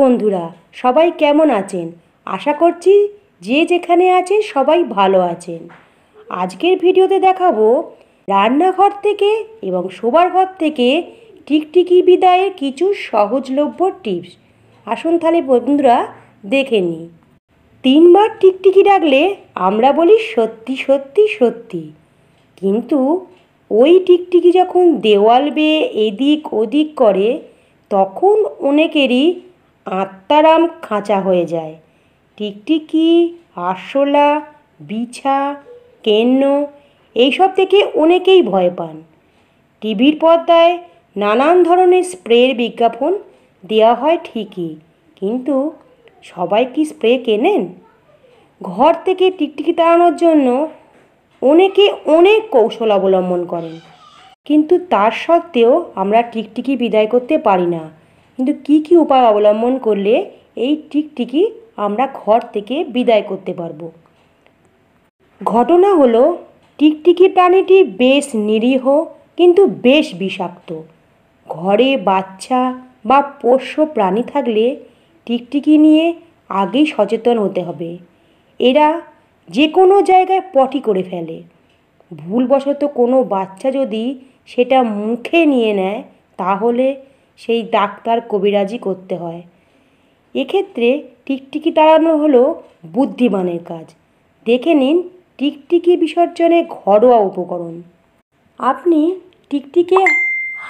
বন্ধুরা সবাই কেমন আছেন? আশা করছি যে যেখানে আছেন সবাই ভালো আছেন। আজকের ভিডিওতে দেখাবো রান্নাঘর থেকে এবং শোবার ঘর থেকে টিকটিকি বিদায়ের কিছু সহজলভ্য টিপস। আসুন তাহলে বন্ধুরা দেখে নিই। 3 বার টিকটিকি ডাকলে আমরা বলি সত্যি সত্যি সত্যি, কিন্তু ওই টিকটিকি যখন দেওয়াল বেয়ে এদিক ওদিক করে তখন অনেকেরই আত্মারাম খাঁচা হয়ে যায়। টিকটিকি, আরশোলা, বিছা, কেন্ন এইসব থেকে অনেকেই ভয় পান। টিভির পর্দায় নানান ধরনের স্প্রের বিজ্ঞাপন দেওয়া হয় ঠিকই, কিন্তু সবাই কি স্প্রে কেনেন? ঘর থেকে টিকটিকি তাড়ানোর জন্য অনেকে অনেক কৌশল অবলম্বন করেন, কিন্তু তার সত্ত্বেও আমরা টিকটিকি বিদায় করতে পারি না। কিন্তু কি কি উপায় অবলম্বন করলে এই টিকটিকি আমরা ঘর থেকে বিদায় করতে পারব? ঘটনা হলো, টিকটিকি প্রাণীটি বেশ নিরীহ কিন্তু বেশ বিষাক্ত। ঘরে বাচ্চা বা পোষ্য প্রাণী থাকলে টিকটিকি নিয়ে আগেই সচেতন হতে হবে। এরা যে কোনো জায়গায় পটি করে ফেলে। ভুলবশত কোনো বাচ্চা যদি সেটা মুখে নিয়ে নেয় তাহলে সেই ডাক্তার কবিরাজি করতে হয়। এক্ষেত্রে টিকটিকি তাড়ানো হলো বুদ্ধিমানের কাজ। দেখে নিন টিকটিকি বিসর্জনে ঘরোয়া উপকরণ। আপনি টিকটিকে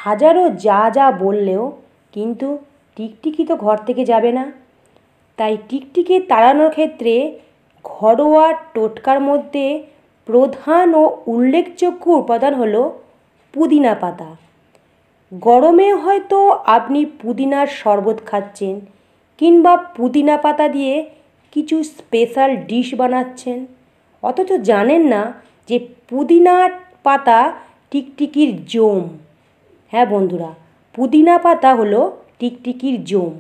হাজারো যা যা বললেও কিন্তু টিকটিকি তো ঘর থেকে যাবে না। তাই টিকটিকি তাড়ানোর ক্ষেত্রে ঘরোয়া টোটকার মধ্যে প্রধান ও উল্লেখযোগ্য উপাদান হলো পুদিনা পাতা। গরমে হয়তো আপনি পুদিনার শরবত খাচ্ছেন কিংবা পুদিনা পাতা দিয়ে কিছু স্পেশাল ডিশ বানাচ্ছেন, অথচ জানেন না যে পুদিনা পাতা টিকটিকির জোম। হ্যাঁ বন্ধুরা, পুদিনা পাতা হলো টিকটিকির জোম।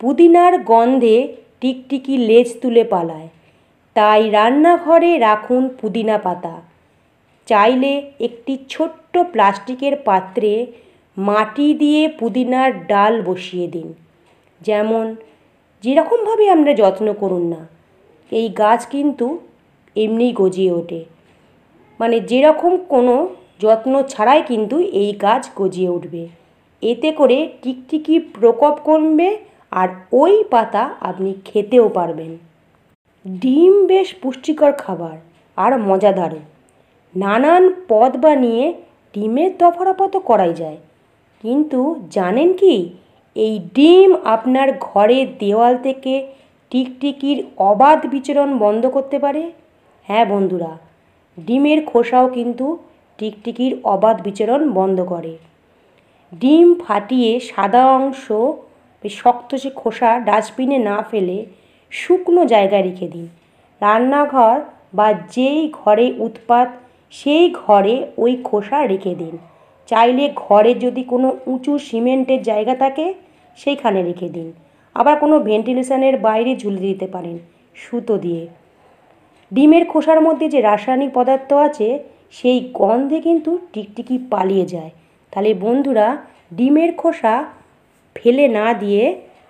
পুদিনার গন্ধে টিকটিকি লেজ তুলে পালায়, তাই রান্নাঘরে রাখুন পুদিনা পাতা। চাইলে একটি ছোট্ট প্লাস্টিকের পাত্রে মাটি দিয়ে পুদিনার ডাল বসিয়ে দিন। যেরকমভাবে আমরা যত্ন করুন না, এই গাছ কিন্তু এমনিই গজিয়ে ওঠে। যেরকম কোনো যত্ন ছাড়াই কিন্তু এই গাছ গজিয়ে উঠবে। এতে করে টিকটিকির প্রকোপ কমবে আর ওই পাতা আপনি খেতেও পারবেন। ডিম বেশ পুষ্টিকর খাবার আর মজাদারও। নানান পদ বানিয়ে ডিমের দফারফাতো করাই যায়, কিন্তু জানেন কি এই ডিম আপনার ঘরের দেওয়াল থেকে টিকটিকির অবাধ বিচরণ বন্ধ করতে পারে? হ্যাঁ বন্ধুরা, ডিমের খোসাও কিন্তু টিকটিকির অবাধ বিচরণ বন্ধ করে। ডিম ফাটিয়ে সাদা অংশ শক্ত সে খোসা ডাস্টবিনে না ফেলে শুকনো জায়গায় রেখে দিন। রান্নাঘর বা যেই ঘরে উৎপাত সেই ঘরে ওই খোসা রেখে দিন। চাইলে ঘরে যদি কোনো উঁচু সিমেন্টের জায়গা থাকে সেইখানে রেখে দিন, আবার কোনো ভেন্টিলেশনের বাইরে ঝুলে দিতে পারেন সুতো দিয়ে। ডিমের খোসার মধ্যে যে রাসায়নিক পদার্থ আছে সেই গন্ধে কিন্তু টিকটিকি পালিয়ে যায়। তাহলে বন্ধুরা, ডিমের খোসা ফেলে না দিয়ে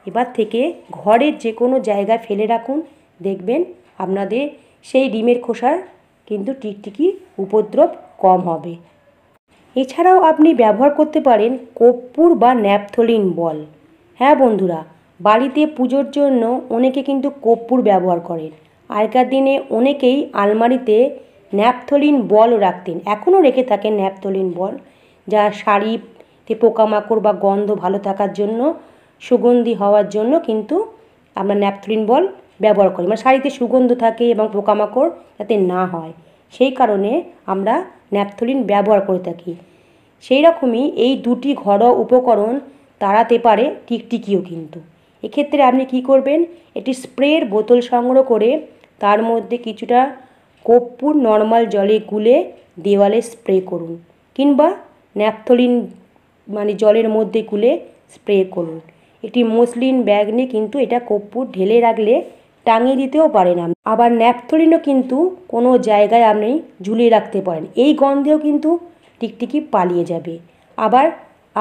এবার থেকে ঘরের যে কোনো জায়গায় ফেলে রাখুন, দেখবেন আপনাদের সেই ডিমের খোসার কিন্তু টিকটিকি উপদ্রব কম হবে। এছাড়াও আপনি ব্যবহার করতে পারেন কর্পূর বা ন্যাপথলিন বল। হ্যাঁ বন্ধুরা, বাড়িতে পুজোর জন্য অনেকে কিন্তু কর্পূর ব্যবহার করেন। আগেকার দিনে অনেকেই আলমারিতে ন্যাপথলিন বলও রাখতেন, এখনও রেখে থাকেন ন্যাপথলিন বল, যা শাড়িতে পোকামাকড় বা গন্ধ ভালো থাকার জন্য, সুগন্ধি হওয়ার জন্য কিন্তু আমরা ন্যাপথলিন বল ব্যবহার করি। শাড়িতে সুগন্ধ থাকে এবং পোকামাকড় যাতে না হয় সেই কারণে আমরা ন্যাপথলিন ব্যবহার করে থাকি। সেই রকমই এই দুটি ঘরোয়া উপকরণ তাড়াতে পারে টিকটিকিও কিন্তু। এক্ষেত্রে আপনি কি করবেন, একটি স্প্রের বোতল সংগ্রহ করে তার মধ্যে কিছুটা কর্পূর নর্মাল জলে গুলে দেওয়ালে স্প্রে করুন, কিংবা ন্যাপথলিন জলের মধ্যে গুলে স্প্রে করুন। একটি মসলিন ব্যাগ নিয়ে কিন্তু এটা কর্পূর ঢেলে রাখলে টাঙিয়ে দিতেও পারেন। আবার ন্যাপথলিনও কিন্তু কোনো জায়গায় আপনি ঝুলিয়ে রাখতে পারেন, এই গন্ধেও কিন্তু টিকটিকি পালিয়ে যাবে। আবার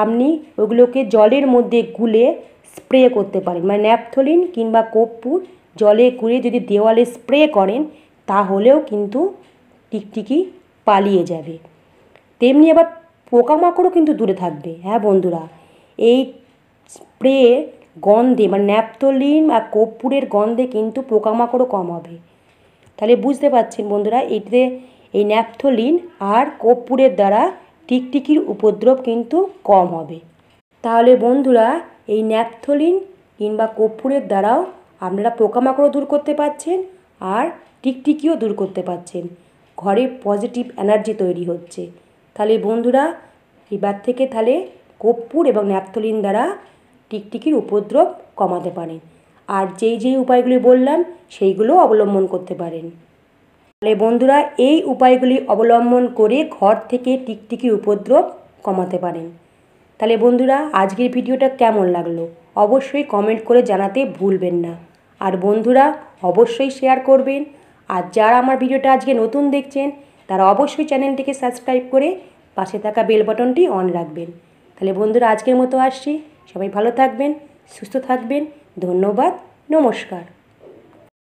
আপনি ওগুলোকে জলের মধ্যে গুলে स्प्रे करते पारें माने न्यापथलिन किंबा कर्पूर जले गुड़े यदि देवाले स्प्रे करें ताहलेও किन्तु टिकटिकी पालिए जाबे। तेमनि आबार पोकामाकड़ও किन्तु दूरे थाकबे। हाँ बंधुरा एई स्प्रे गन्धे माने न्यापथलिन और कर्पूरेर गन्धे किन्तु पोकामाकड़ও कम होबे। ताहले बुझते पारछेन बंधुरा एइते एई न्यापथलिन और कर्पूरेर द्वारा टिकटिकिर उपद्रव किन्तु कम होबे। ताहले बंधुरा एई न्यापथलिन किंबा कर्पूरेर द्वाराओ आपनारा पोकामाकड़ও दूर करते पारछेन और टिकटिकिओ दूर करते पारछेन। घरे पजिटिव एनार्जी तैरी होच्छे। ताहले बंधुरा एबार थेके ताहले कर्पूर एबं न्यापथलिन द्वारा टिकटिकिर उपद्रव कमाते पारेन और जेई जेई उपायगुली बोल्लाम सेइगुलो अवलम्बन करते पारेन। ताहले बंधुरा एई उपायगुली अवलम्बन करे घर थेके टिकटिकिर उपद्रव कमाते पारेन। ताहले बंधुरा आजकेर भिडियोटा केमन लागलो अवश्यई कमेंट करे जानाते भूलबेन ना और बंधुरा अवश्यई शेयर करबेन। और जारा आमार भिडियोटा आजके नतून देखछेन तारा अवश्यई चैनलटिके सबस्क्राइब करे पाशे थाका बेल बाटनटी अन राखबेन। ताहले बंधुरा आजकेर मतो आसछि। सबाई भालो थाकबेन, सुस्थ थाकबेन। धन्यवाद, नमस्कार।